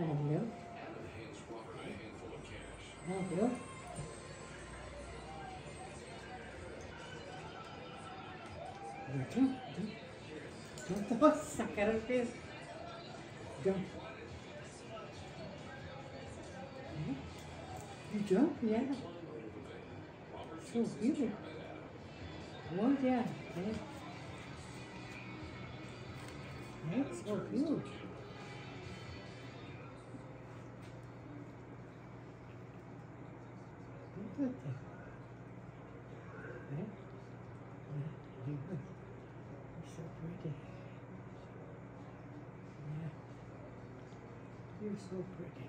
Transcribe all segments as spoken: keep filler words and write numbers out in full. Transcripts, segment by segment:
I have no. Thank you. Don't, don't, don't, don't suck at her face. Jump. You jump? Yeah. So beautiful. Oh, yeah. That's so beautiful. Look at that. Right? Yeah, you look. You're so pretty. Yeah. You're so pretty.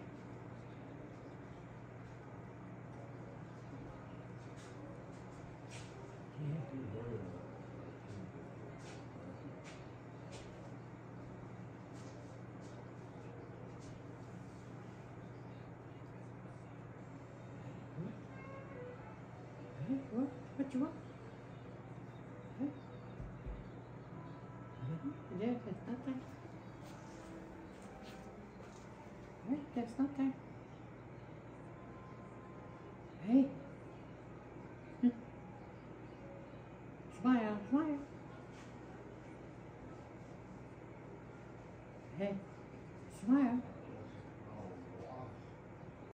What? What you want? Huh? Mm-hmm. Yeah, that's not there. Right, that's not there. Hey. Hm. Smile, smile. Hey. Smile.